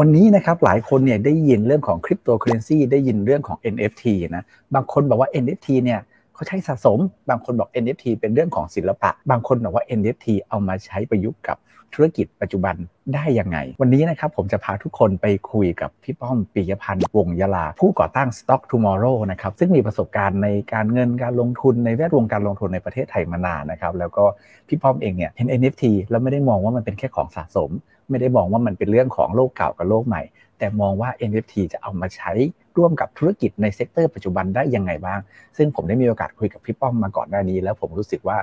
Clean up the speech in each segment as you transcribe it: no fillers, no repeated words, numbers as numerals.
วันนี้นะครับหลายคนเนี่ยได้ยินเรื่องของคริปโตเคอเรนซีได้ยินเรื่องของ NFT นะบางคนบอกว่า NFT เนี่ยเขาใช้สะสมบางคนบอก NFT เป็นเรื่องของศิลปะบางคนบอกว่า NFT เอามาใช้ประยุกต์กับธุรกิจปัจจุบันได้ยังไงวันนี้นะครับผมจะพาทุกคนไปคุยกับพี่ป้อมปิยพันธ์วงศ์ยลาผู้ก่อตั้ง Stock2morrow นะครับซึ่งมีประสบการณ์ในการเงินการลงทุนในแวดวงการลงทุนในประเทศไทยมานานนะครับแล้วก็พี่ป้อมเองเนี่ยเห็น NFT แล้วไม่ได้มองว่ามันเป็นแค่ของสะสมไม่ได้มองว่ามันเป็นเรื่องของโลกเก่ากับโลกใหม่แต่มองว่า NFT จะเอามาใช้ร่วมกับธุรกิจในเซกเตอร์ปัจจุบันได้ยังไงบ้างซึ่งผมได้มีโอกาสคุยกับพี่ป้อมมาก่อนหน้านี้แล้วผมรู้สึกว่า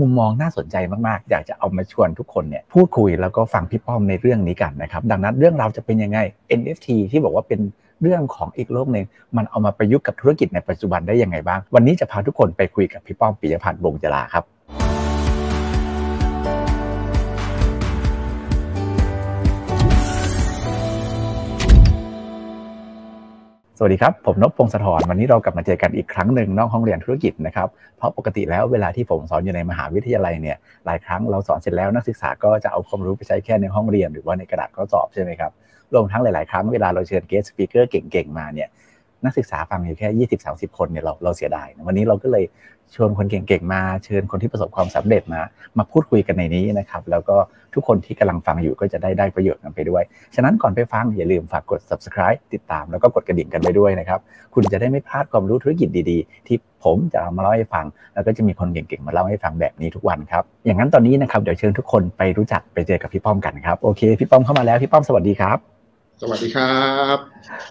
มุมมองน่าสนใจมากๆอยากจะเอามาชวนทุกคนเนี่ยพูดคุยแล้วก็ฟังพี่ป้อมในเรื่องนี้กันนะครับดังนั้นเรื่องราวจะเป็นยังไง NFT ที่บอกว่าเป็นเรื่องของอีกโลกนึงมันเอามาประยุกต์กับธุรกิจในปัจจุบันได้ยังไงบ้างวันนี้จะพาทุกคนไปคุยกับพี่ป้อมปิยพันธ์วงศ์ยลาครับสวัสดีครับผมนพพงศธรวันนี้เรากลับมาเจอกันอีกครั้งหนึ่งนอกห้องเรียนธุรกิจนะครับเพราะปกติแล้วเวลาที่ผมสอนอยู่ในมหาวิทยาลัยเนี่ยหลายครั้งเราสอนเสร็จแล้วนักศึกษาก็จะเอาความรู้ไปใช้แค่ในห้องเรียนหรือว่าในกระดาษข้อสอบใช่ไหมครับรวมทั้งหลายๆครั้งเวลาเราเชิญเกสต์สปีกเกอร์เก่งๆมาเนี่ยนักศึกษาฟังอยู่แค่ 20-30 คนเนี่ยเราเสียดายวันนี้เราก็เลยชวนคนเก่งๆมาเชิญคนที่ประสบความสำเร็จมาพูดคุยกันในนี้นะครับแล้วก็ทุกคนที่กำลังฟังอยู่ก็จะได้ประโยชน์กันไปด้วยฉะนั้นก่อนไปฟังอย่าลืมฝากกด subscribe ติดตามแล้วก็กดกระดิ่งกันไปด้วยนะครับคุณจะได้ไม่พลาดความรู้ธุรกิจดีๆที่ผมจะมาเล่าให้ฟังแล้วก็จะมีคนเก่งๆมาเล่าให้ฟังแบบนี้ทุกวันครับอย่างนั้นตอนนี้นะครับเดี๋ยวเชิญทุกคนไปรู้จักไปเจอกับพี่ป้อมกันครับโอเคพี่ป้อมเข้ามาแล้วพี่ป้อมสวัสดีครับสวัสดีครับ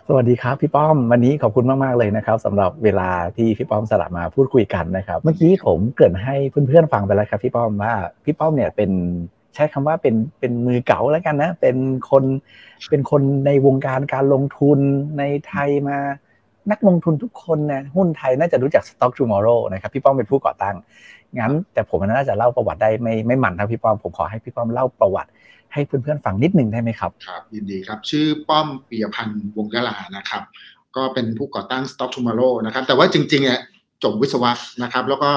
สวัสดีครับพี่ป้อมวันนี้ขอบคุณมากๆเลยนะครับสำหรับเวลาที่พี่ป้อมสละมาพูดคุยกันนะครับเมื่อกี้ผมเกริ่นให้เพื่อนๆฟังไปแล้วครับพี่ป้อมว่าพี่ป้อมเนี่ยเป็นใช้คำว่าเป็นมือเก๋าแล้วกันนะเป็นคนในวงการการลงทุนในไทยมานักลงทุนทุกคนนะหุ้นไทยน่าจะรู้จัก Stock2morrow นะครับพี่ป้อมเป็นผู้ก่อตั้งงั้นแต่ผมน่าจะเล่าประวัติได้ไม่มันนะพี่ป้อมผมขอให้พี่ป้อมเล่าประวัติให้เพื่อนๆฟังนิดหนึ่งได้ไหมครับครับยินดีครับชื่อป้อมปิยพันธ์วงศ์ยลานะครับก็เป็นผู้ก่อตั้ง Stock2morrow นะครับแต่ว่าจริงๆเนี่ยจบวิศวะนะครับแล้วก็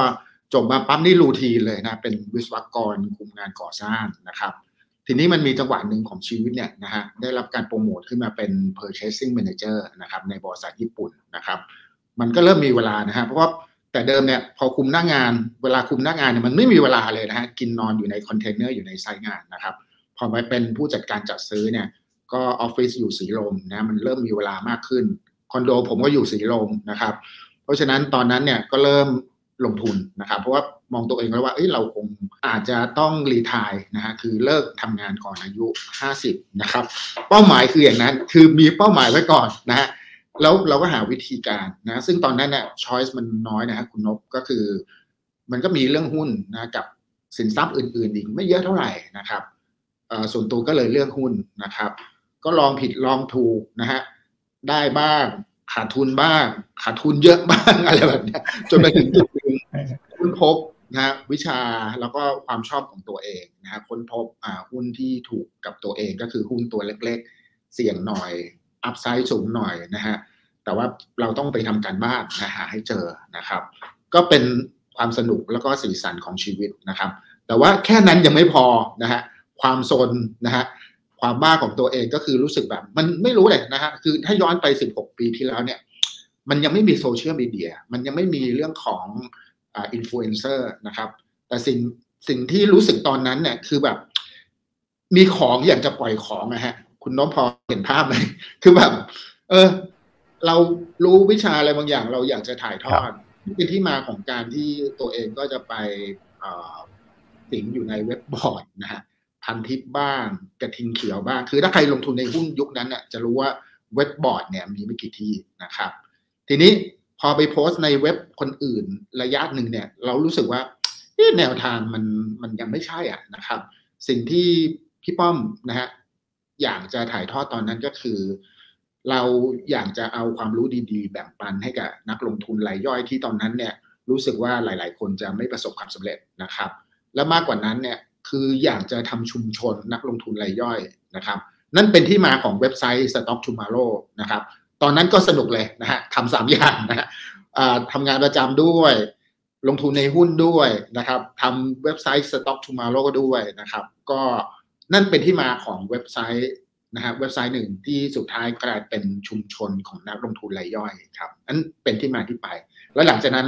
จบมาปั๊บนี่รูทีนเลยนะเป็นวิศวกรคุมงานก่อสร้างนะครับทีนี้มันมีจังหวะหนึ่งของชีวิตเนี่ยนะฮะได้รับการโปรโมทขึ้นมาเป็น purchasing manager นะครับในบริษัทญี่ปุ่นนะครับมันก็เริ่มมีเวลานะฮะเพราะว่าแต่เดิมเนี่ยพอคุมหน้างานเวลาคุมหน้างานเนี่ยมันไม่มีเวลาเลยนะฮะกินนอนอยู่ในคอนเทนเนอร์อยู่ในไซต์งานนะครับพอไปเป็นผู้จัดการจัดซื้อเนี่ยก็ออฟฟิศอยู่สีลมนะมันเริ่มมีเวลามากขึ้นคอนโดผมก็อยู่สีลมนะครับเพราะฉะนั้นตอนนั้นเนี่ยก็เริ่มลงทุนนะครับเพราะว่ามองตัวเองแล้วว่าเราคงอาจจะต้องรีไทร์นะฮะคือเลิกทำงานก่อนอายุ50นะครับเป้าหมายคืออย่างนั้นคือมีเป้าหมายไว้ก่อนนะฮะแล้วเราก็หาวิธีการนะซึ่งตอนนั้นเนี่ยช้อยส์มันน้อยนะฮะคุณนพก็คือมันก็มีเรื่องหุ้นนะกับสินทรัพย์อื่นๆอีกไม่เยอะเท่าไหร่นะครับส่วนตัวก็เลยเลือกหุ้นนะครับก็ลองผิดลองถูกนะฮะได้บ้างขาดทุนบ้างขาดทุนเยอะบ้างอะไรแบบนี้จนไปถึงจุดหนึ่งค้นพบนะฮะวิชาแล้วก็ความชอบของตัวเองนะฮะค้นพบหุ้นที่ถูกกับตัวเองก็คือหุ้นตัวเล็กๆเสี่ยงหน่อยอัพไซด์สูงหน่อยนะฮะแต่ว่าเราต้องไปทำการบ้านนะฮะให้เจอนะครับก็เป็นความสนุกแล้วก็สีสันของชีวิตนะครับแต่ว่าแค่นั้นยังไม่พอนะฮะความโซนนะฮะความบ้าของตัวเองก็คือรู้สึกแบบมันไม่รู้เลยนะฮะคือถ้าย้อนไป16 ปีที่แล้วเนี่ยมันยังไม่มีโซเชียลมีเดียมันยังไม่มีเรื่องของอินฟลูเอนเซอร์นะครับแต่สิ่งที่รู้สึกตอนนั้นเนี่ยคือแบบมีของอยากจะปล่อยของนะฮะคุณน้องพอเห็นภาพไหมคือแบบเรารู้วิชาอะไรบางอย่างเราอยากจะถ่ายทอดเป็นที่มาของการที่ตัวเองก็จะไปสิงอยู่ในเว็บบอร์ดนะฮะพันทิปบ้างกระทิงเขียวบ้างคือถ้าใครลงทุนในหุ้นยุคนั้นน่ะจะรู้ว่าเว็บบอร์ดเนี่ยมีไม่กี่ที่นะครับทีนี้พอไปโพสต์ในเว็บคนอื่นระยะหนึ่งเนี่ยเรารู้สึกว่าแนวทางมันยังไม่ใช่อ่ะนะครับสิ่งที่พี่ป้อมนะฮะอยากจะถ่ายทอดตอนนั้นก็คือเราอยากจะเอาความรู้ดีๆแบ่งปันให้กับนักลงทุนรายย่อยที่ตอนนั้นเนี่ยรู้สึกว่าหลายๆคนจะไม่ประสบความสำเร็จนะครับและมากกว่านั้นเนี่ยคืออยากจะทำชุมชนนักลงทุนรายย่อยนะครับนั่นเป็นที่มาของเว็บไซต์ Stock2morrow นะครับตอนนั้นก็สนุกเลยนะฮะทำ3 อย่างนะฮะทำงานประจำด้วยลงทุนในหุ้นด้วยนะครับทำเว็บไซต์ Stock2morrow ด้วยนะครับก็นั่นเป็นที่มาของเว็บไซต์ นะครับเว็บไซต์หนึ่งที่สุดท้ายกลายเป็นชุมชนของนักลงทุนรายย่อยครับนั่นเป็นที่มาที่ไปแล้วหลังจากนั้น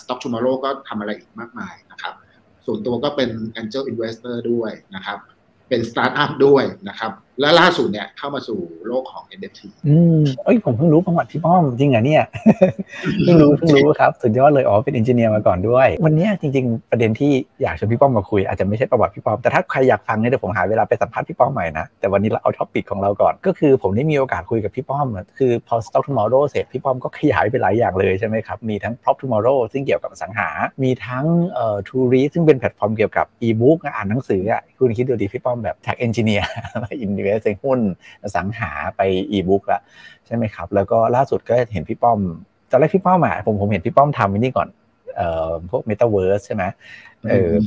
Stock2morrow ก็ทำอะไรอีกมากมายนะครับส่วนตัวก็เป็น Angel Investor ด้วยนะครับเป็นสตาร์ทอัพด้วยนะครับและล่าสุดเนี่ยเข้ามาสู่โลกของ NFT เอ้ยผมเพิ่งรู้ประวัติพี่ป้อมจริงเหรอเนี่ยเพิ่งรู้ครับสุดยอดเลยอ๋อเป็นเอนจิเนียร์มาก่อนด้วยวันนี้จริงๆประเด็นที่อยากชวนพี่ป้อมมาคุยอาจจะไม่ใช่ประวัติพี่ป้อมแต่ถ้าใครอยากฟังเนี่ยเดี๋ยวผมหาเวลาไปสัมภาษณ์พี่ป้อมใหม่นะแต่วันนี้เราเอาท็อปิกของเราก่อนก็คือผมได้มีโอกาสคุยกับพี่ป้อมคือพอ Stock2morrow เสร็จพี่ป้อมก็ขยายไปหลายอย่างเลยใช่มั้ยครับมีทั้ง Prop2morrow ซึ่งเกี่ยวกับอสังหามีทั้งTourist ซึ่งเป็นแพลตฟอร์มเกี่ยวกับ e-book อ่านหนังสืออ่ะคุณคิดดูดิพี่ป้อมแบบ Tech Engineer มา Invest ในหุ้นอสังหาไป e-book ละใช่ไหมครับแล้วก็ล่าสุดก็เห็นพี่ป้อมตอนแรกพี่ป้อมอ่ะผมเห็นพี่ป้อมทำไว้นี่ก่อนพวก Metaverse ใช่ไหม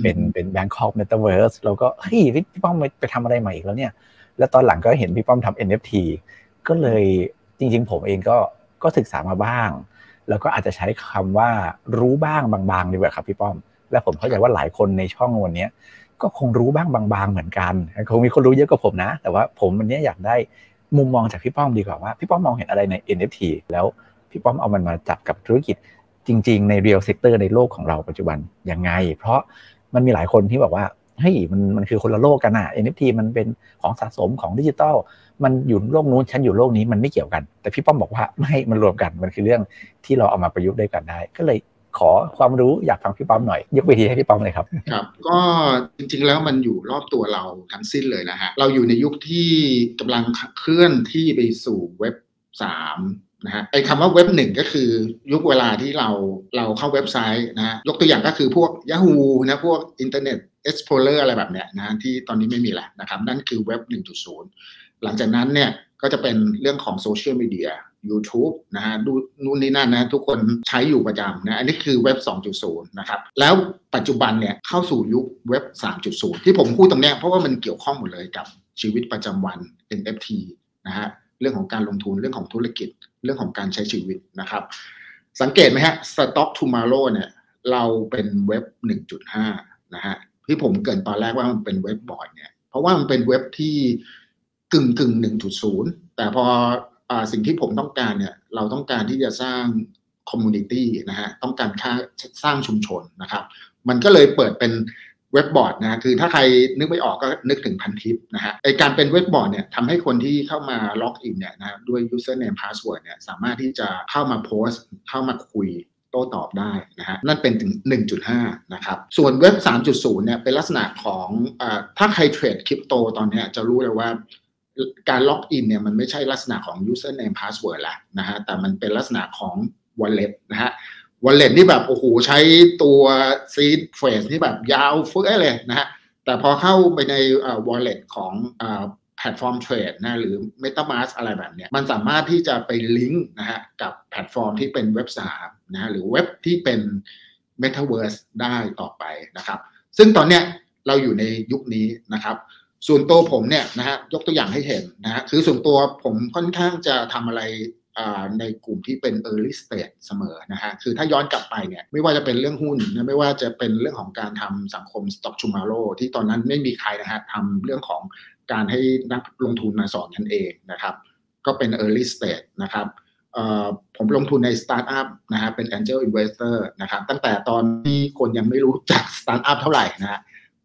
เป็น Bangkok Metaverse แล้วก็เฮ้ยพี่ป้อมไปทำอะไรใหม่อีกแล้วเนี่ยแล้วตอนหลังก็เห็นพี่ป้อมทำ NFT ก็เลยจริงๆผมเองก็ศึกษามาบ้างแล้วก็อาจจะใช้คำว่ารู้บ้างบางๆดีกว่าครับพี่ป้อมและผมเข้าใจว่าหลายคนในช่องวันนี้ก็คงรู้บ้างบางๆเหมือนกันคงมีคนรู้เยอะกว่าผมนะแต่ว่าผมวันนี้อยากได้มุมมองจากพี่ป้อมดีกว่าว่าพี่ป้อมมองเห็นอะไรใน NFT แล้วพี่ป้อมเอามันมาจับกับธุรกิจจริงๆใน real sector ในโลกของเราปัจจุบันยังไงเพราะมันมีหลายคนที่บอกว่าเฮ้ยมันคือคนละโลกกันน่ะ NFT มันเป็นของสะสมของดิจิตอลมันอยู่โลกนู้นฉันอยู่โลกนี้มันไม่เกี่ยวกันแต่พี่ป้อมบอกว่าไม่มันรวมกันมันคือเรื่องที่เราเอามาประยุกต์ด้วยกันได้ก็เลยขอความรู้อยากฟังพี่ป้อมหน่อยยกวิธีให้พี่ป้อมเลยครับครับก็จริงๆแล้วมันอยู่รอบตัวเราทั้งสิ้นเลยนะฮะเราอยู่ในยุคที่กำลังเคลื่อนที่ไปสู่เว็บ3นะฮะไอ้คำว่าเว็บ1ก็คือยุคเวลาที่เราเข้าเว็บไซต์นะฮะยกตัวอย่างก็คือพวก Yahoo นะพวก Internet Explorer อะไรแบบเนี้ยนะที่ตอนนี้ไม่มีแล้วนะครับนั่นคือเว็บ 1.0 หลังจากนั้นเนี่ยก็จะเป็นเรื่องของโซเชียลมีเดียYouTube นะฮะดูนู่นนี่นั่นนะทุกคนใช้อยู่ประจำนะอันนี้คือเว็บ 2.0 นะครับแล้วปัจจุบันเนี่ยเข้าสู่ยุคเว็บ 3.0 ที่ผมพูดตรงนี้เพราะว่ามันเกี่ยวข้องหมดเลยกับชีวิตประจำวัน NFT นะฮะเรื่องของการลงทุนเรื่องของธุรกิจเรื่องของการใช้ชีวิตนะครับสังเกตไหมฮะ Stock2morrow เนี่ยเราเป็นเว็บ 1.5 นะฮะที่ผมเกริ่นตอนแรกว่ามันเป็นเว็บบอร์ดเนี่ยเพราะว่ามันเป็นเว็บที่กึ่ง 1.0 แต่พอสิ่งที่ผมต้องการเนี่ยเราต้องการที่จะสร้างคอมมูนิตี้นะฮะต้องการสร้างชุมชนนะครับมันก็เลยเปิดเป็นเว็บบอร์ดนะคือถ้าใครนึกไม่ออกก็นึกถึงพันทิปนะฮะไอการเป็นเว็บบอร์ดเนี่ยทำให้คนที่เข้ามาล็อกอินเนี่ยนะด้วย username password เนี่ยสามารถที่จะเข้ามาโพสต์เข้ามาคุยโต้ตอบได้นะฮะนั่นเป็นถึง 1.5 นะครับส่วนเว็บ 3.0 เนี่ยเป็นลักษณะของถ้าใครเทรดคริปโตตอนนี้จะรู้เลยว่าการล็อกอินเนี่ยมันไม่ใช่ลักษณะของ username password ละนะฮะแต่มันเป็นลักษณะของ wallet นะฮะ wallet ที่แบบโอ้โหใช้ตัว seed phrase ที่แบบยาวเฟ้อเลยนะฮะแต่พอเข้าไปใน wallet ของแพลตฟอร์มเทรดนะหรือ MetaMask อะไรแบบเนี้ยมันสามารถที่จะไปลิงก์นะฮะกับแพลตฟอร์มที่เป็นเว็บ3นะฮะหรือเว็บที่เป็น Metaverse ได้ต่อไปนะครับซึ่งตอนเนี้ยเราอยู่ในยุคนี้นะครับส่วนตัวผมเนี่ยนะฮะยกตัวอย่างให้เห็นนะฮะคือส่วนตัวผมค่อนข้างจะทำอะไรในกลุ่มที่เป็น early stage เสมอนะฮะคือถ้าย้อนกลับไปเนี่ยไม่ว่าจะเป็นเรื่องหุ้นนะไม่ว่าจะเป็นเรื่องของการทำสังคม Stock2morrow ที่ตอนนั้นไม่มีใครนะฮะทำเรื่องของการให้นักลงทุนมาสอนกันเองนะครับก็เป็น early stage นะครับผมลงทุนในสตาร์ทอัพนะฮะเป็น angel investor นะครับตั้งแต่ตอนที่คนยังไม่รู้จักสตาร์ทอัพเท่าไหร่นะฮะ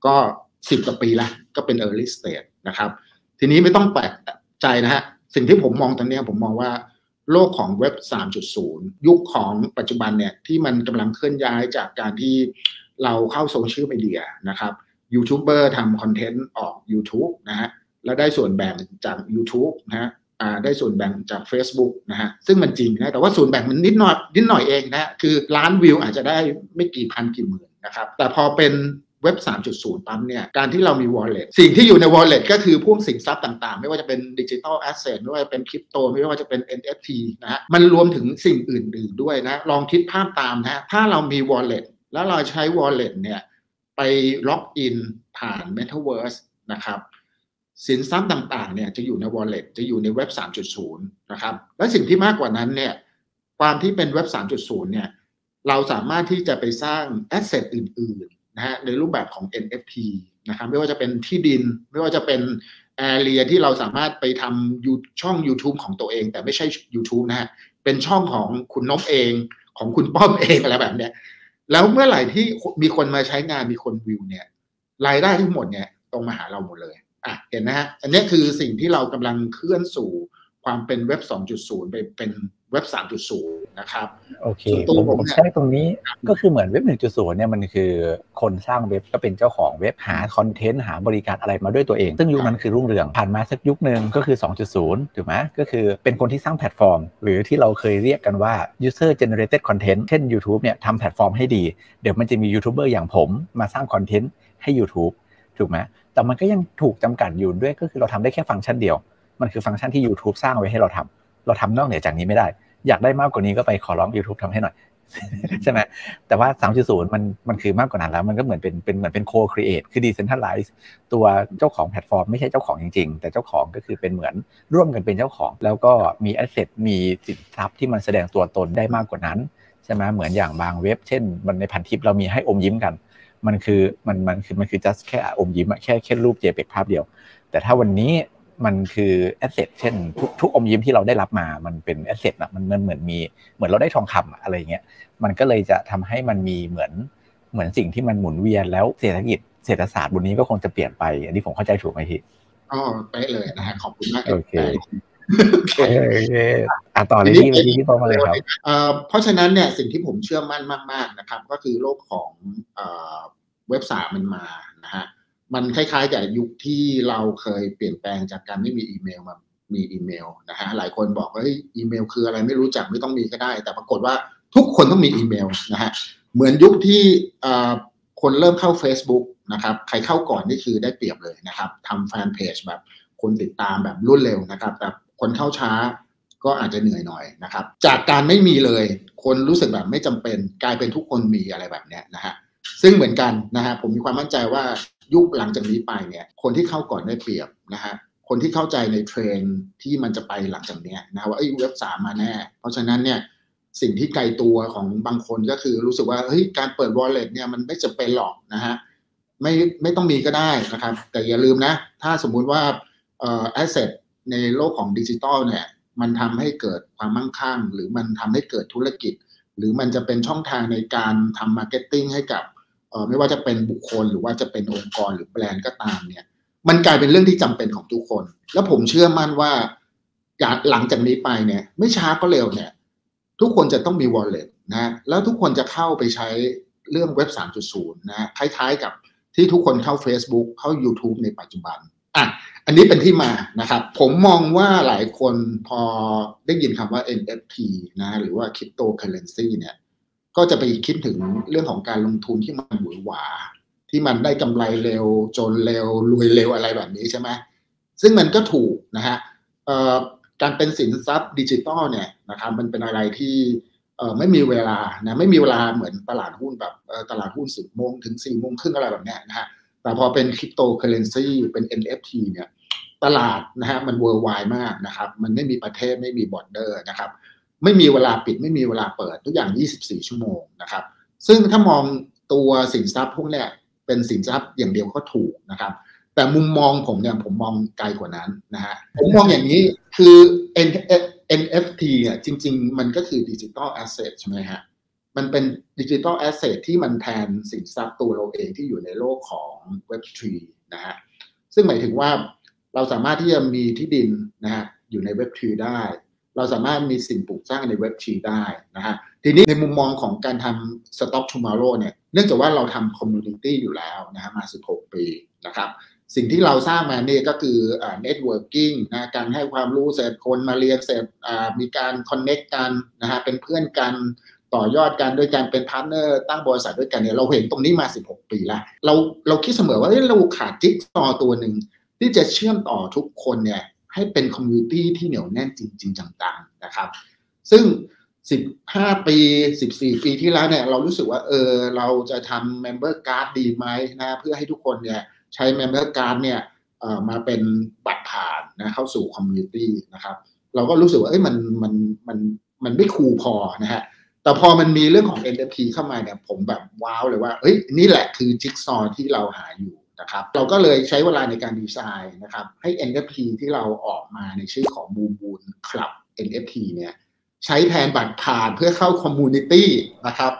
ก็10 กว่าปีละก็เป็น early stage นะครับทีนี้ไม่ต้องแปลกใจนะฮะสิ่งที่ผมมองตอนนี้ผมมองว่าโลกของเว็บ 3.0 ยุคของปัจจุบันเนี่ยที่มันกำลังเคลื่อนย้ายจากการที่เราเข้าโซเชียลมีเดียนะครับยูทูบเบอร์ทำคอนเทนต์ออก YouTube นะฮะแล้วได้ส่วนแบ่งจาก YouTube นะฮะได้ส่วนแบ่งจาก Facebook นะฮะซึ่งมันจริงนะแต่ว่าส่วนแบ่งมันนิดหน่อยเองนะคือล้านวิวอาจจะได้ไม่กี่พันกี่หมื่นนะครับแต่พอเป็นเว็บ 3.0 ปั๊มเนี่ยการที่เรามี wallet สิ่งที่อยู่ใน wallet ก็คือพวกสินทรัพย์ต่างๆไม่ว่าจะเป็น Digital Asset ไม่ว่าจะเป็น Crypto ไม่ว่าจะเป็น NFT นะฮะมันรวมถึงสิ่งอื่นๆด้วยนะลองคิดภาพตามนะถ้าเรามี wallet แล้วเราใช้ wallet เนี่ยไปล็อกอินผ่าน Metaverse นะครับสินทรัพย์ต่างๆเนี่ยจะอยู่ใน wallet จะอยู่ในเว็บ 3.0 นะครับและสิ่งที่มากกว่านั้นเนี่ยความที่เป็นเว็บ 3.0 เนี่ยเราสามารถที่จะไปสร้าง asset อื่นๆนะฮะในรูปแบบของ NFT นะครับไม่ว่าจะเป็นที่ดินไม่ว่าจะเป็นแอเรียที่เราสามารถไปทำช่อง YouTube ของตัวเองแต่ไม่ใช่ YouTube นะฮะเป็นช่องของคุณนพเองของคุณป้อมเองอะไรแบบเนี้ยแล้วเมื่อไหร่ที่มีคนมาใช้งานมีคนวิวเนี่ยรายได้ทั้งหมดเนี่ยตรงมาหาเราหมดเลยอ่ะเห็นนะฮะอันนี้คือสิ่งที่เรากำลังเคลื่อนสู่ความเป็นเว็บ 2.0 ไปเป็นเว็บ 3.0 นะครับโอเคผมใช้ตรงนี้ก็คือเหมือนเว็บ 1.0 เนี่ยมันคือคนสร้างเว็บก็เป็นเจ้าของเว็บหาคอนเทนต์หาบริการอะไรมาด้วยตัวเองซึ่งยุคนั้นคือรุ่งเรืองผ่านมาสักยุคนึงก็คือ 2.0 ถูกไหมก็คือเป็นคนที่สร้างแพลตฟอร์มหรือที่เราเคยเรียกกันว่า user generated content เช่น YouTube เนี่ยทำแพลตฟอร์มให้ดีเดี๋ยวมันจะมียูทูบเบอร์อย่างผมมาสร้างคอนเทนต์ให้ YouTube ถูกไหมแต่มันก็ยังถูกจำกัดอยู่ด้วยก็คือเราทำได้แค่ฟังก์ชันเดียวมันคือฟังก์ชันที่ YouTube สร้างไว้ให้เราทำนอกเหนือจากนี้ไม่ได้อยากได้มากกว่านี้ก็ไปขอร้อง YouTube ทำให้หน่อย ใช่ไหมแต่ว่า 3.0 มันคือมากกว่านั้นแล้วมันก็เหมือนเป็นโคครีเอทคือ decentralized ตัวเจ้าของแพลตฟอร์มไม่ใช่เจ้าของจริงๆแต่เจ้าของก็คือเป็นเหมือนร่วมกันเป็นเจ้าของแล้วก็มี asset มีสินทรัพย์ที่มันแสดงตัวตนได้มากกว่านั้นใช่ไหมเหมือนอย่างบางเว็บเช่นมันในพันทิปเรามีให้อมยิ้มกันมันคือ just แค่อมยิ้มแค่รูป JPEG ภาพเดียวแต่ถ้าวันนี้มันคือแอสเซทเช่นทุกอมยิ้มที่เราได้รับมามันเป็นแอสเซทนะมันเหมือนเราได้ทองคำอะไรเงี้ยมันก็เลยจะทำให้มันมีเหมือนสิ่งที่มันหมุนเวียนแล้วเศรษฐกิจเศรษฐศาสตร์บนนี้ก็คงจะเปลี่ยนไปอันนี้ผมเข้าใจถูกไหมพี่อ๋อไปเลยนะฮะขอบคุณมากโอเคต่อเลยที่ต่อมาเลยครับเพราะฉะนั้นเนี่ยสิ่งที่ผมเชื่อมั่นมากๆนะครับก็คือโลกของเว็บ3มันมานะฮะมันคล้ายๆกับยุคที่เราเคยเปลี่ยนแปลงจากการไม่มีอีเมลมามีอีเมลนะฮะหลายคนบอกว่าอีเมลคืออะไรไม่รู้จักไม่ต้องมีก็ได้แต่ปรากฏว่าทุกคนต้องมีอีเมลนะฮะเหมือนยุคที่คนเริ่มเข้า Facebook นะครับใครเข้าก่อนนี่คือได้เปรียบเลยนะครับทำแฟนเพจแบบคนติดตามแบบรวดเร็วนะครับแต่คนเข้าช้าก็อาจจะเหนื่อยหน่อยนะครับจากการไม่มีเลยคนรู้สึกแบบไม่จำเป็นกลายเป็นทุกคนมีอะไรแบบเนี้ยนะฮะซึ่งเหมือนกันนะฮะผมมีความมั่นใจว่ายุคหลังจากนี้ไปเนี่ยคนที่เข้าก่อนได้เปรียบนะฮะคนที่เข้าใจในเทรนที่มันจะไปหลังจากนี้นะว่าเว็บ3มาแน่เพราะฉะนั้นเนี่ยสิ่งที่ไกลตัวของบางคนก็คือรู้สึกว่าเฮ้ยการเปิด Wallet เนี่ยมันไม่จำเป็นหรอกนะฮะไม่ต้องมีก็ได้นะครับแต่อย่าลืมนะถ้าสมมุติว่าasset ในโลกของดิจิตอลเนี่ยมันทำให้เกิดความมั่งคั่งหรือมันทำให้เกิดธุรกิจหรือมันจะเป็นช่องทางในการทำมาร์เก็ตติ้งให้กับไม่ว่าจะเป็นบุคคลหรือว่าจะเป็นองค์กรหรือแบรนด์ก็ตามเนี่ยมันกลายเป็นเรื่องที่จำเป็นของทุกคนแล้วผมเชื่อมั่นว่าหลังจากนี้ไปเนี่ยไม่ช้าก็เร็วเนี่ยทุกคนจะต้องมี wallet นะแล้วทุกคนจะเข้าไปใช้เรื่องเว็บ 3.0 นะคล้ายๆกับที่ทุกคนเข้า Facebook เข้า YouTube ในปัจจุบันอ่ะอันนี้เป็นที่มานะครับผมมองว่าหลายคนพอได้ยินคำว่า NFT นะหรือว่า Cryptocurrency เนี่ยก็จะไปคิดถึงเรื่องของการลงทุนที่มันหวือหวาที่มันได้กำไรเร็วจนเร็วรวยเร็วอะไรแบบนี้ใช่ไหมซึ่งมันก็ถูกนะฮะการเป็นสินทรัพย์ดิจิตอลเนี่ยนะครับมันเป็นอะไรที่ไม่มีเวลานะไม่มีเวลาเหมือนตลาดหุ้นแบบตลาดหุ้น 10 โมงถึง 4 โมงครึ่งอะไรแบบนี้นะฮะแต่พอเป็นคริปโตเคอเรนซีเป็น NFT เนี่ยตลาดนะฮะมัน worldwide มากนะครับมันไม่มีประเทศไม่มี border นะครับไม่มีเวลาปิดไม่มีเวลาเปิดทุกอย่าง24ชั่วโมงนะครับซึ่งถ้ามองตัวสินทรัพย์พวกนี้เป็นสินทรัพย์อย่างเดียวก็ถูกนะครับแต่มุมมองผมเนี่ยผมมองไกลกว่านั้นนะฮะผมมองอย่างนี้คือ NFT อ่ะจริงๆมันก็คือ Digital Asset ใช่ไหมฮะมันเป็น Digital Asset ที่มันแทนสินทรัพย์ตัวเราเองที่อยู่ในโลกของ Web3 นะฮะซึ่งหมายถึงว่าเราสามารถที่จะมีที่ดินนะฮะอยู่ใน Web3 ได้เราสามารถมีสิ่งปลูกสร้างในเว็บ3ได้นะฮะทีนี้ในมุมมองของการทำ Stock2morrow เนี่ยเนื่องจากว่าเราทำคอมมูนิตี้อยู่แล้วนะฮะมา16ปีนะครับสิ่งที่เราสร้างมาเนี่ยก็คือเน็ตเวิร์กิ่งนะการให้ความรู้เสร็จคนมาเรียนเสร็จมีการคอนเนคกันนะฮะเป็นเพื่อนกันต่อยอดกันด้วยการเป็นพาร์ทเนอร์ตั้งบริษัทด้วยกันเนี่ยเราเห็นตรงนี้มา16ปีแล้วเราคิดเสมอว่าเราขาดจิ๊กซอว์ตัวหนึ่งที่จะเชื่อมต่อทุกคนเนี่ยให้เป็นคอมมูนิตี้ที่เหนียวแน่นจริงๆจังๆนะครับซึ่ง15ปี14ปีที่แล้วเนี่ยเรารู้สึกว่าเราจะทำ member card ดีไหมนะเพื่อให้ทุกคนเนี่ยใช้ member card เนี่ยมาเป็นบัตรผ่านนะเข้าสู่คอมมูนิตี้นะครับเราก็รู้สึกว่ามันไม่คูลพอนะฮะแต่พอมันมีเรื่องของ NFT เข้ามาเนี่ยผมแบบว้าวเลยว่านี่แหละคือจิ๊กซอว์ที่เราหาอยู่ นะครับเราก็เลยใช้เวลาในการดีไซน์นะครับให้ NFT ที่เราออกมาในชื่อของ Blue Moon Club NFT เนี่ยใช้แทนบัตรผ่านเพื่อเข้าคอมมูนิตี้นะครับ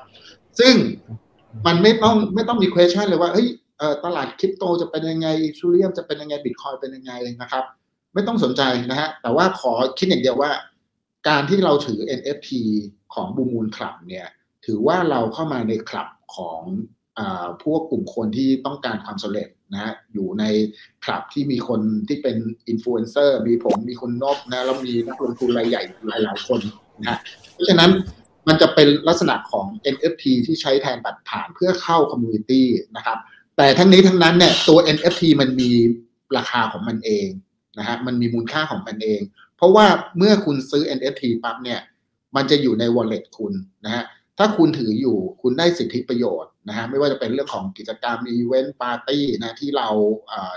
ซึ่งมันไม่ต้องมี question เลยว่าเฮ้ยตลาดคริปโตจะเป็นยังไงEthereumจะเป็นยังไง Bitcoin เป็นยังไงนะครับไม่ต้องสนใจนะฮะแต่ว่าขอคิดอย่างเดียวว่าการที่เราถือ NFT ของ Blue Moon Club เนี่ยถือว่าเราเข้ามาในคลับของพวกกลุ่มคนที่ต้องการความสำเร็จนะฮะอยู่ในคลับที่มีคนที่เป็นอินฟลูเอนเซอร์มีผมมีคุณนพนะแล้วมีนักลงทุนรายใหญ่หลายๆคนนะเพราะฉะนั้นมันจะเป็นลักษณะของ NFT ที่ใช้แทนบัตรผ่านเพื่อเข้าคอมมูนิตี้นะครับแต่ทั้งนี้ทั้งนั้นเนี่ยตัว NFT มันมีราคาของมันเองนะฮะมันมีมูลค่าของมันเองเพราะว่าเมื่อคุณซื้อ NFT ปั๊บเนี่ยมันจะอยู่ใน Wallet คุณนะฮะถ้าคุณถืออยู่คุณได้สิทธิประโยชน์นะฮะไม่ว่าจะเป็นเรื่องของกิจกรรมอีเวนต์ปาร์ตี้นะที่เรา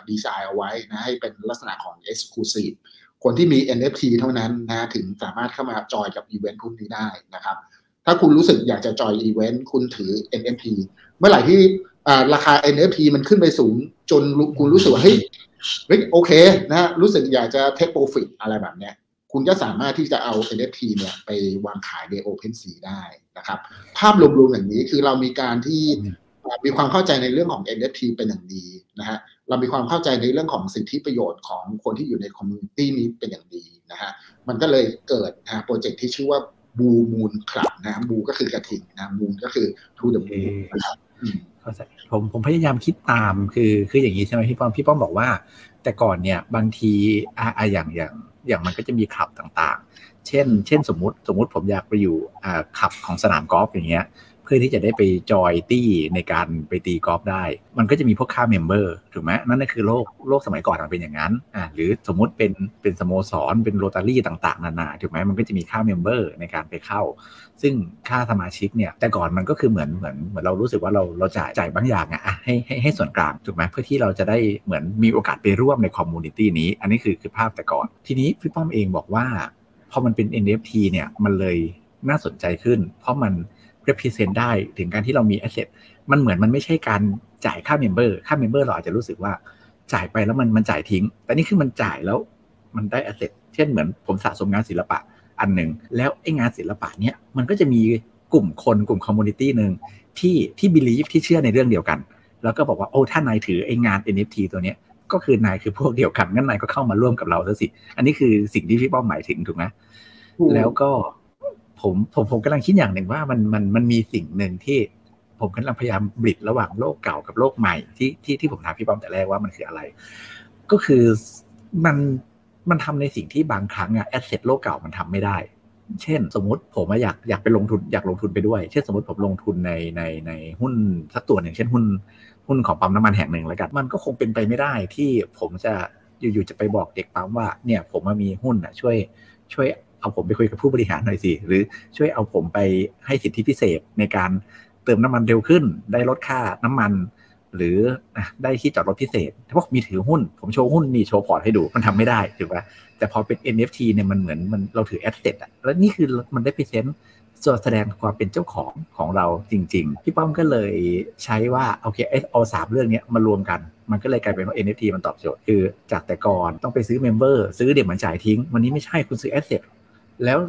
ดีไซน์เอาไว้นะให้เป็นลักษณะของ Exclusive คนที่มี NFT เท่านั้นนะถึงสามารถเข้ามาจอยกับอีเวนต์พวกนี้ได้นะครับถ้าคุณรู้สึกอยากจะจอยอีเวนต์คุณถือ NFT เมื่อไหร่ที่ราคา NFT มันขึ้นไปสูงจนคุณรู้สึกว่าเฮ้ยโอเคนะรู้สึกอยากจะ take profit อะไรแบบเนี้ยคุณก็สามารถที่จะเอา NFT เนี่ยไปวางขายใน OpenSea ได้นะครับภาพรวมๆอย่างนี้คือเรามีการที่มีความเข้าใจในเรื่องของ NFT เป็นอย่างดีนะฮะเรามีความเข้าใจในเรื่องของสิทธิประโยชน์ของคนที่อยู่ในคอมมูนิตี้นี้เป็นอย่างดีนะฮะมันก็เลยเกิดโปรเจกต์ที่ชื่อว่า Blue Moon Club นะบูก็คือกระถิ่นนะ Moon ก็คือ To The Moon นะครับผมพยายามคิดตามคืออย่างนี้ใช่ไหมพี่ป้อมบอกว่าแต่ก่อนเนี่ยบางทีอย่างมันก็จะมีคลับต่างๆเช่นสมมุติผมอยากไปอยู่คลับของสนามกอล์ฟอย่างเงี้ยเพื่อที่จะได้ไปจอยตี้ในการไปตีกอล์ฟได้มันก็จะมีพวกค่าเมมเบอร์ถูกไหมนั่นก็คือโลกสมัยก่อนมันเป็นอย่างนั้นหรือสมมุติเป็นสโมสรเป็นโรตารี่ต่างๆนานาถูกไหมมันก็จะมีค่าเมมเบอร์ในการไปเข้าซึ่งค่าสมาชิกเนี่ยแต่ก่อนมันก็คือเหมือนเรารู้สึกว่าเราจ่ายบางอย่างอ่ะให้ส่วนกลางถูกไหมเพื่อที่เราจะได้เหมือนมีโอกาสไปร่วมในคอมมูนิตี้นี้อันนี้คือภาพแต่ก่อนทีนี้พี่ป้อมเองบอกว่าพอมันเป็น NFT เนี่ยมันเลยน่าสนใจขึ้นเพราะมันrepresent ได้ถึงการที่เรามี asset มันเหมือนมันไม่ใช่การจ่ายค่าเมมเบอร์เราอาจจะรู้สึกว่าจ่ายไปแล้วมันจ่ายทิ้งแต่นี่คือมันจ่ายแล้วมันได้ asset เช่นเหมือนผมสะสมงานศิลปะอันนึงแล้วไอ้งานศิลปะเนี้ยมันก็จะมีกลุ่มคนกลุ่ม community นึงที่ believe ที่เชื่อในเรื่องเดียวกันแล้วก็บอกว่าโอ้ถ้านายถือไอ้งาน NFT ตัวเนี้ยก็คือนายคือพวกเดียวกันงั้นนายก็เข้ามาร่วมกับเราซะสิอันนี้คือสิ่งที่พี่ป้อมหมายถึงถูกมั้ยแล้วก็ผมกำลังคิดอย่างหนึ่งว่ามันมีสิ่งหนึ่งที่ผมกำลังพยายามบลิดระหว่างโลกเก่ากับโลกใหม่ที่ผมถามพี่ป้อมแต่แรกว่ามันคืออะไรก็คือมันทำในสิ่งที่บางครั้งอะแอสเซทโลกเก่ามันทำไม่ได้เช่นสมมติผมอยากไปลงทุนอยากลงทุนไปด้วยเช่นสมมติผมลงทุนในหุ้นสักตัวหนึ่งเช่นหุ้นของปั๊มน้ำมันแห่งหนึ่งแล้วกันมันก็คงเป็นไปไม่ได้ที่ผมจะอยู่ๆจะไปบอกเด็กปั๊มว่าเนี่ยผมมีหุ้นอะช่วยเอาผมไปคุยกับผู้บริหารหน่อยสิหรือช่วยเอาผมไปให้สิทธิพิเศษในการเติมน้ำมันเร็วขึ้นได้ลดค่าน้ำมันหรือได้ที่จอดรถพิเศษถ้าบอกมีถือหุ้นผมโชว์หุ้นนี่โชว์พอร์ตให้ดูมันทำไม่ได้ถูกป่ะแต่พอเป็น NFT เนี่ยมันเหมือนมันเราถือแอสเซทอ่ะแล้วนี่คือมันได้พรีเซนต์แสดงความเป็นเจ้าของเราจริงๆพี่ป้อมก็เลยใช้ว่าโอเคเอา3เรื่องนี้มารวมกันมันก็เลยกลายเป็นว่า NFT มันตอบโจทย์คือจากแต่ก่อนต้องไปซื้อเมมเบอร์ซื้อเดี๋ยวมันจ่ายทิ้งวันนี้ไม่ใช่คุณซื้อแอสเซทแล้ว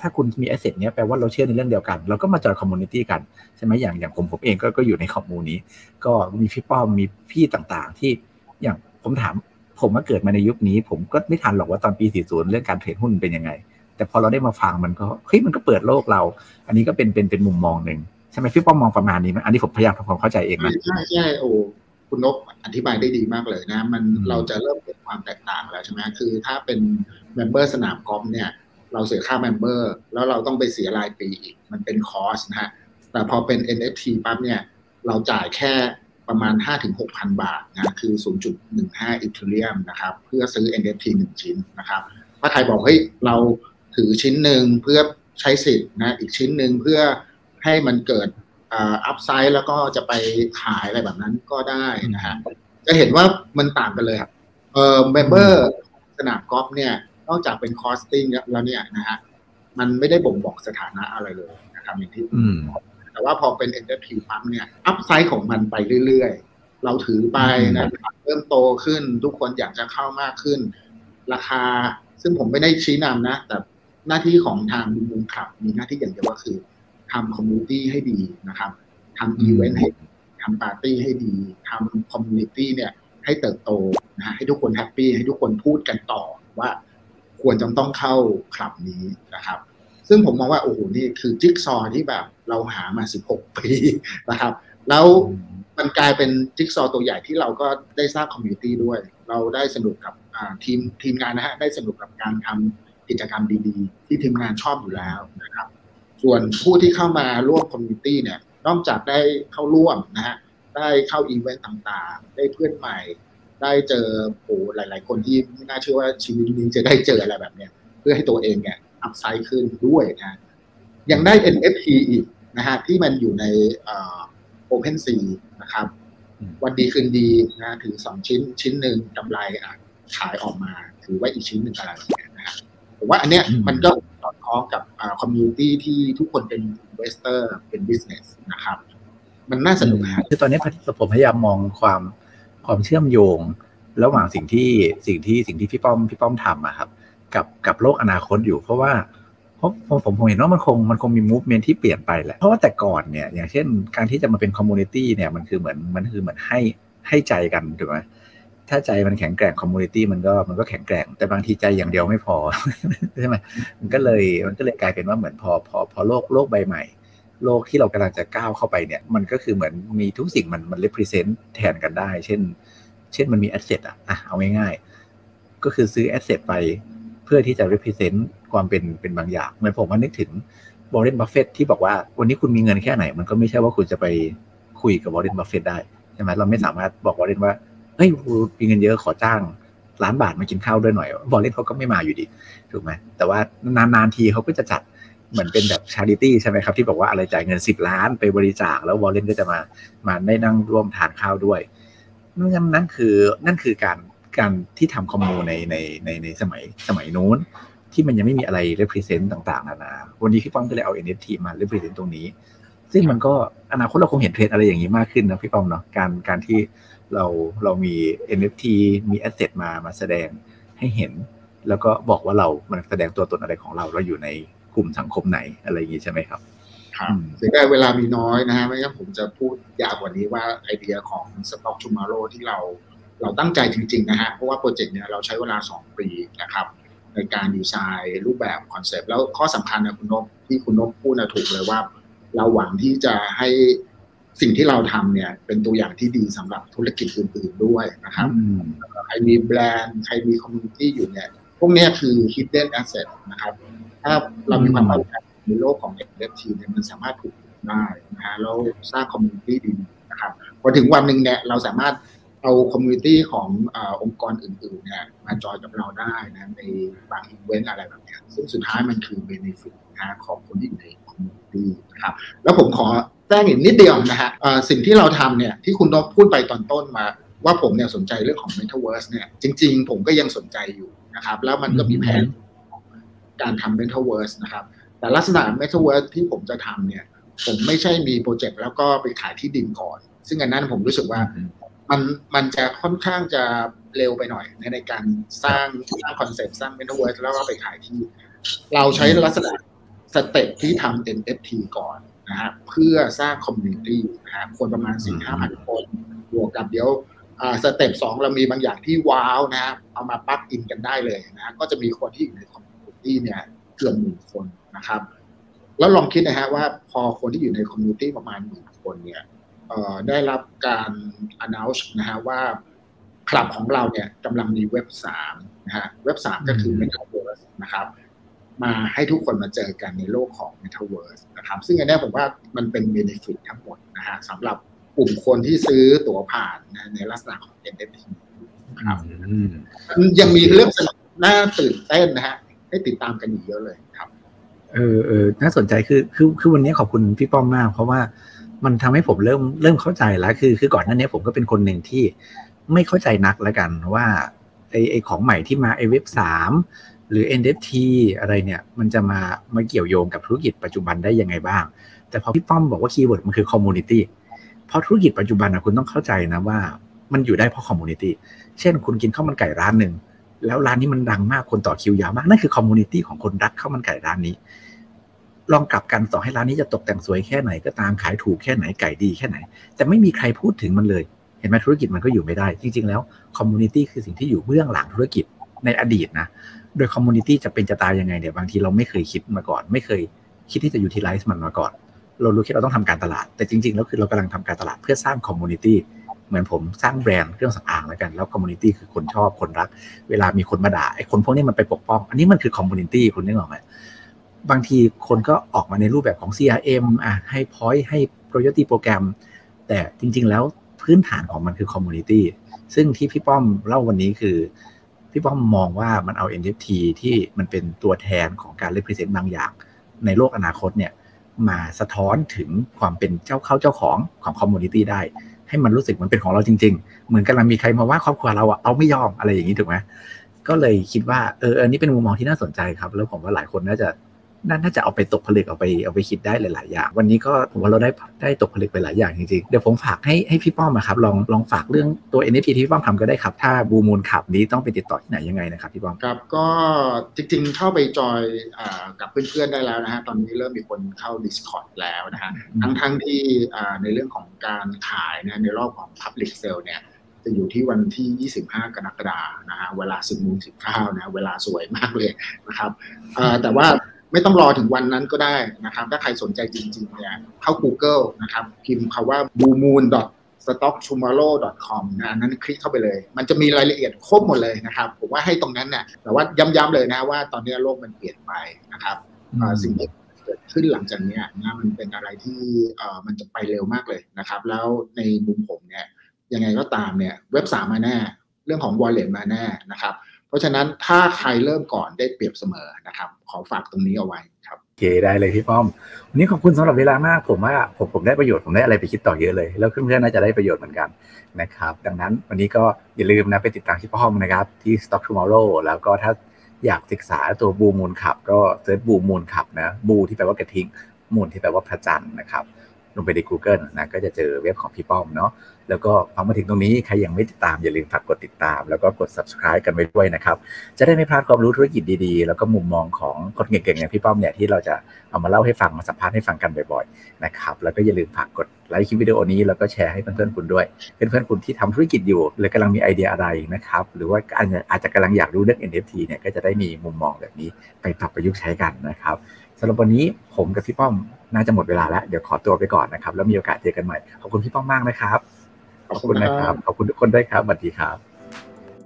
ถ้าคุณมีแอสเซทเนี้ยแปลว่าเราเชื่อในเรื่องเดียวกันเราก็มาจอยคอมมูนิตี้กันใช่ไหมอย่างผมเองก็อยู่ในคอมมูนี้ก็มีพี่ป้อมมีพี่ต่างๆที่อย่างผมถามผมมาเกิดมาในยุคนี้ผมก็ไม่ทันหรอกว่าตอนปี40เรื่องการเทรดหุ้นเป็นยังไงแต่พอเราได้มาฟังมันก็มันก็เปิดโลกเราอันนี้ก็เป็นมุมมองนึงใช่ไหมพี่ป้อมมองประมาณนี้มั้ยอันนี้ผมพยายามทำความเข้าใจเองนะใช่โอ้คุณนกอธิบายได้ดีมากเลยนะมันเราจะเริ่มเห็นความแตกต่างแล้วใช่ไหมคือถ้าเป็นเมมเบอร์สนามกอล์ฟเนี่ยเราเสียค่าเมมเบอร์แล้วเราต้องไปเสียรายปีอีกมันเป็นคอสนะฮะแต่พอเป็น NFT ปั๊บเนี่ยเราจ่ายแค่ประมาณ 5-6,000 บาทนะคือ 0.15 Ethereum นะครับเพื่อซื้อ NFT 1 ชิ้นนะครับถ้าใครบอกเฮ้ยเราถือชิ้นหนึ่งเพื่อใช้สิทธิ์นะอีกชิ้นหนึ่งเพื่อให้มันเกิดอัพไซด์แล้วก็จะไปขายอะไรแบบนั้นก็ได้นะฮะจะเห็นว่ามันต่างกันเลยครับเมมเบอร์สนามกอล์ฟเนี่ยนอกจากเป็นคอสติ้งแล้วเนี่ยนะฮะมันไม่ได้บ่งบอกสถานะอะไรเลยนะครับอย่างที่แต่ว่าพอเป็น NFT ปั๊มเนี่ยอัพไซด์ของมันไปเรื่อยๆ เราถือไปนะเริ่มโตขึ้นทุกคนอยากจะเข้ามากขึ้นราคาซึ่งผมไม่ได้ชี้นำนะแต่หน้าที่ของทางBlue Moon Clubมีหน้าที่อย่างเดียวก็คือทำคอมมูนิตี้ให้ดีนะครับทำอีเวนต์ให้ทำปาร์ตี้ให้ดีทำคอมมูนิตี้เนี่ยให้เติบโตนะฮะให้ทุกคนแฮปปี้ให้ทุกคนพูดกันต่อว่าควรจะต้องเข้าคลับนี้นะครับซึ่งผมมองว่าโอ้โหนี่คือจิ๊กซอว์ที่แบบเราหามา16ปีนะครับแล้วมันกลายเป็นจิ๊กซอว์ตัวใหญ่ที่เราก็ได้สร้างคอมมูนิตี้ด้วยเราได้สนุกกับทีมงานนะฮะได้สนุกกับการทำกิจกรรมดีๆที่ทีมงานชอบอยู่แล้วนะครับส่วนผู้ที่เข้ามาร่วมคอมมูนิตี้เนี่ยนอกจากได้เข้าร่วมนะฮะได้เข้าอีเวนต์ต่างๆได้เพื่อนใหม่ได้เจอโอ้หลายๆคนที่ไม่น่าเชื่อว่าชีวิตนี้จะได้เจออะไรแบบเนี้ยเพื่อให้ตัวเองเนี่ยอัพไซด์ขึ้นด้วยนะยังได้ NFT อีกนะฮะที่มันอยู่ในOpenSea นะครับวันดีคืนดีนะถือ2ชิ้นชิ้นหนึ่งกำไรขายออกมาถือไว้อีกชิ้นหนึ่งอะไรอย่างเงี้ยนะฮะผมว่าอันเนี้ยมันก็สอดคล้องกับคอมมูนิตี้ที่ทุกคนเป็น investor เป็น business นะครับมันน่าสนุกนะคือตอนนี้ผมพยายามมองความเชื่อมโยงระหว่างสิ่งที่พี่ป้อมทำครับกับโลกอนาคตอยู่เพราะว่าผมเห็นว่ามันคงมีมูฟเมนท์ที่เปลี่ยนไปแหละเพราะว่าแต่ก่อนเนี่ยอย่างเช่นการที่จะมาเป็นคอมมูนิตี้เนี่ยมันคือเหมือนให้ใจกันถูกไหมถ้าใจมันแข็งแกร่งคอมมูนิตี้มันก็แข็งแกร่งแต่บางทีใจอย่างเดียวไม่พอ ใช่ไหมมันก็เลยกลายเป็นว่าเหมือนพอโลกใบใหม่โลกที่เรากำลังจะก้าวเข้าไปเนี่ยมันก็คือเหมือนมีทุกสิ่งมัน represent แทนกันได้เช่นมันมี asset อ่ะเอาง่ายๆก็คือซื้อ asset ไปเพื่อที่จะ represent ความเป็นบางอย่างเหมือนผมนึกถึง Warren Buffett ที่บอกว่าวันนี้คุณมีเงินแค่ไหนมันก็ไม่ใช่ว่าคุณจะไปคุยกับ Warren Buffett ได้ใช่ไหมเราไม่สามารถบอก Warren ว่าเฮ้ยมีเงินเยอะขอจ้างล้านบาทมากินข้าวด้วยหน่อย Warren เขาก็ไม่มาอยู่ดีถูกไหมแต่ว่านานๆทีเขาก็จะจัดเหมือนเป็นแบบชาริตี้ใช่ไหมครับที่บอกว่าอะไรจ่ายเงิน10ล้านไปบริจาคแล้ววอลเลนก็จะมาได้นั่งร่วมทานข้าวด้วยนั่นคือการที่ทำคอมมูในสมัยนู้นที่มันยังไม่มีอะไร represent ต่างๆนานาวันนี้พี่ป้อมก็เลยเอา NFT มา represent ตรงนี้ซึ่งมันก็อนาคตเราคงเห็นเทรนด์อะไรอย่างนี้มากขึ้นนะพี่ป้อมเนาะการที่เรามี NFT มี asset มาแสดงให้เห็นแล้วก็บอกว่ามันแสดงตัวตนอะไรของเราอยู่ในกลุ่มสังคมไหนอะไรอย่างนี้ใช่ไหมครับครับเสียดายเวลามีน้อยนะฮะไม่งั้นผมจะพูดยาวกว่านี้ว่าไอเดียของ Stock2morrow ที่เราตั้งใจจริงๆนะฮะเพราะว่าโปรเจกต์เนี่ยเราใช้เวลา2ปีนะครับในการดีไซน์รูปแบบคอนเซปต์แล้วข้อสำคัญนะคุณนพพูดนะถูกเลยว่าเราหวังที่จะให้สิ่งที่เราทำเนี่ยเป็นตัวอย่างที่ดีสำหรับธุรกิจอื่นๆด้วยนะครับใครมีแบรนด์ใครมีคอมมูนิตี้อยู่เนี่ยพวกนี้คือ hidden asset นะครับถ้าเรามีความต้องการในโลกของ NFT เนี่ยมันสามารถถูกได้นะฮะแล้วสร้างคอมมูนิตี้ดีนะครับพอถึงวันหนึ่งเนี่ยเราสามารถเอาคอมมูนิตี้ขององค์กรอื่นๆเนี่ยมาจอยกับเราได้นะในบางอีเวนต์อะไรแบบนี้ซึ่งสุดท้ายมันคือ benefit นะของคนที่อยู่ในคอมมูนิตี้นะครับแล้วผมขอแจ้งอีกนิดเดียวนะฮะสิ่งที่เราทำเนี่ยที่คุณนพพูดไปตอนต้นมาว่าผมเนี่ยสนใจเรื่องของ Metaverse เนี่ยจริงๆผมก็ยังสนใจอยู่นะครับแล้วมันก็มีแผนการทำ Metaverse นะครับแต่ลักษณะ Metaverse ที่ผมจะทำเนี่ยผมไม่ใช่มีโปรเจกต์แล้วก็ไปขายที่ดินก่อนซึ่งอันนั้นผมรู้สึกว่ามันจะค่อนข้างจะเร็วไปหน่อยในการสร้างคอนเซ็ปต์สร้าง Metaverse แล้วก็ไปขายที่เราใช้ลักษณะสเต็ปที่ทำ NFT ก่อนนะฮะเพื่อสร้างคอมมูนิตี้นะฮะคนประมาณ 4-5,000 คนบวกกับเดี๋ยวสเต็ป2เรามีบางอย่างที่ว้าวนะฮะเอามาปั๊กอินกันได้เลยนะฮะก็จะมีคนที่อยู่ในที่เนี่ยเกือบ 10,000 คนนะครับแล้วลองคิดนะฮะว่าพอคนที่อยู่ในคอมมูนิตี้ประมาณ 10,000 คนเนี่ยได้รับการ announce นะฮะว่าคลับของเราเนี่ยกำลังมีเว็บ3นะฮะเว็บ3ก็คือ Metaverse นะครับมาให้ทุกคนมาเจอกันในโลกของ Metaverse นะครับซึ่งอันนี้ผมว่ามันเป็น benefit ทั้งหมดนะฮะสำหรับกลุ่มคนที่ซื้อตั๋วผ่านในลักษณะของ NFT ครับยังมีเรื่องสนุกน่าตื่นเต้นนะฮะได้ติดตามกันอยู่เยอะเลยครับน่าสนใจคือวันนี้ขอบคุณพี่ป้อมมากเพราะว่ามันทำให้ผมเริ่มเข้าใจแล้วคือก่อนหน้านี้ผมก็เป็นคนหนึ่งที่ไม่เข้าใจนักละกันว่าไอของใหม่ที่มาไอเว็บ3หรือ NFT อะไรเนี่ยมันจะมาเกี่ยวโยงกับธุรกิจปัจจุบันได้ยังไงบ้างแต่พอพี่ป้อมบอกว่าคีย์เวิร์ดมันคือคอมมูนิตี้ เพราะธุรกิจปัจจุบันนะคุณต้องเข้าใจนะว่ามันอยู่ได้เพราะคอมมูนิตี้เช่นคุณกินข้าวมันไก่ร้านหนึ่งแล้วร้านนี้มันดังมากคนต่อคิวยาวมากนั่นคือคอมมูนิตี้ของคนรักข้าวมันไก่ร้านนี้ลองกลับกันต่อให้ร้านนี้จะตกแต่งสวยแค่ไหนก็ตามขายถูกแค่ไหนไก่ดีแค่ไหนแต่ไม่มีใครพูดถึงมันเลยเห็นไหมธุรกิจมันก็อยู่ไม่ได้จริงๆแล้วคอมมูนิตี้คือสิ่งที่อยู่เบื้องหลังธุรกิจในอดีตนะโดยคอมมูนิตี้จะเป็นจะตายยังไงเนี่ยบางทีเราไม่เคยคิดมาก่อนไม่เคยคิดที่จะยูทิไลซ์มันมาก่อนเรารู้แค่เราต้องทำการตลาดแต่จริงๆแล้วคือเรากำลังทำการตลาดเพื่อสร้างคอมมูนิตี้เหมือนผมสร้างแบรนด์เครื่องสำอางแล้วกันแล้วคอมมูนิตี้คือคนชอบคนรักเวลามีคนมาด่าไอ้คนพวกนี้มันไปปกป้องอันนี้มันคือคอมมูนิตี้คุณนึกออกไหมบางทีคนก็ออกมาในรูปแบบของ CRM อ่ะให้พอยต์ให้ loyalty โปรแกรมแต่จริงๆแล้วพื้นฐานของมันคือคอมมูนิตี้ซึ่งที่พี่ป้อมเล่าวันนี้คือพี่ป้อมมองว่ามันเอา NFT ที่มันเป็นตัวแทนของการ represent บางอย่างในโลกอนาคตเนี่ยมาสะท้อนถึงความเป็นเจ้าของของคอมมูนิตี้ได้ให้มันรู้สึกมันเป็นของเราจริงๆเหมือนกำลังมีใครมาว่าครอบครัวเราอ่ะเอาไม่ยอมอะไรอย่างนี้ถูกไหมก็เลยคิดว่าอันนี้เป็นมุมมองที่น่าสนใจครับแล้วผมว่าหลายคนน่าจะเอาไปตกผลึกเอาไปคิดได้หลายๆอย่างวันนี้ก็ผมว่าเราได้ตกผลึกไปหลายอย่างจริงๆเดี๋ยวผมฝากให้พี่ป้อมครับลองฝากเรื่องตัว NFT ที่พี่ป้อมทำก็ได้ครับถ้า Blue Moon Club นี้ต้องไปติดต่อที่ไหนยังไงนะครับพี่ป้อมครับก็จริงๆเข้าไปจอยกับเพื่อนๆได้แล้วนะฮะตอนนี้เริ่มมีคนเข้า Discord แล้วนะฮะทั้งที่ในเรื่องของการขายในรอบของ Public Sale เนี่ยจะอยู่ที่วันที่25กรกฎาคมนะฮะเวลา 10:19 นะเวลาสวยมากเลยนะครับแต่ว่าไม่ต้องรอถึงวันนั้นก็ได้นะครับถ้าใครสนใจจริงๆเนี่ยเข้า Google นะครับพิมพ์คำว่า bluemoon.stock2morrow.com นะนั้นคลิกเข้าไปเลยมันจะมีรายละเอียดครบหมดเลยนะครับผมว่าให้ตรงนั้นเนี่ยแต่ว่าย้ำๆเลยนะว่าตอนนี้โลกมันเปลี่ยนไปนะครับสิ่งที่เกิดขึ้นหลังจากนี้นะมันเป็นอะไรที่มันจะไปเร็วมากเลยนะครับแล้วในมุมผมเนี่ยยังไงก็ตามเนี่ยเว็บ3มาแน่เรื่องของ Wallet มาแน่นะครับเพราะฉะนั้นถ้าใครเริ่มก่อนได้เปรียบเสมอนะครับขอฝากตรงนี้เอาไว้ครับโอเคได้เลยพี่ป้อมวันนี้ขอบคุณสำหรับเวลามากผมว่าผมได้ประโยชน์ผมได้อะไรไปคิดต่อเยอะเลยแล้วเพื่อนๆน่าจะได้ประโยชน์เหมือนกันนะครับดังนั้นวันนี้ก็อย่าลืมนะไปติดตามพี่ป้อมนะครับที่ Stock2morrow แล้วก็ถ้าอยากศึกษาตัว Blue Moon Club ก็เซิร์ช Blue Moon Club นะ Blue ที่แปลว่ากระทิง Moon ที่แปลว่าพระจันทร์นะครับลงไปใน Google นะก็จะเจอเว็บของพี่ป้อมเนาะแล้วก็ฟังมาถึงตรงนี้ใครยังไม่ติดตามอย่าลืมฝากกดติดตามแล้วก็กด subscribe กันไว้ด้วยนะครับจะได้ไม่พลาดความรู้ธุรกิจดีๆแล้วก็มุมมองของคนเก่งๆอย่างพี่ป้อมเนี่ยที่เราจะเอามาเล่าให้ฟังมาสัมภาษณ์ให้ฟังกันบ่อยๆนะครับแล้วก็อย่าลืมฝากกดไลค์คลิปวิดีโอนี้แล้วก็แชร์ให้เพื่อนๆคุณด้วยเพื่อนๆคุณที่ทำธุรกิจอยู่หรือกำลังมีไอเดียอะไรนะครับหรือว่าอาจจะกำลังอยากรู้เรื่อง NFT เนี่ยก็จะได้มีมุมมองแบบนี้ไปปรับประยุกต์ใช้กันนะครับสำหรับวันนี้ผมกับพี่ป้อมน่าจะหมดเวลาแล้วเดี๋ยวขอตัวไปก่อนนะครับแล้วมีโอกาสเจอกันใหม่ขอบคุณพี่ป้อมมากนะครับขอบคุณนะครับขอบคุณทุกคนด้วยครับสวัสดีครับ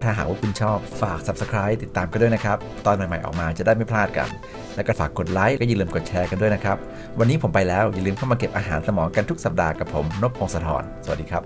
ถ้าหากว่าคุณชอบฝาก Subscribe ติดตามกันด้วยนะครับตอนใหม่ๆออกมาจะได้ไม่พลาดกันและก็ฝากกดไลค์ก็อย่าลืมกดแชร์กันด้วยนะครับวันนี้ผมไปแล้วอย่าลืมเข้ามาเก็บอาหารสมองกันทุกสัปดาห์กับผมนพพงศธรสวัสดีครับ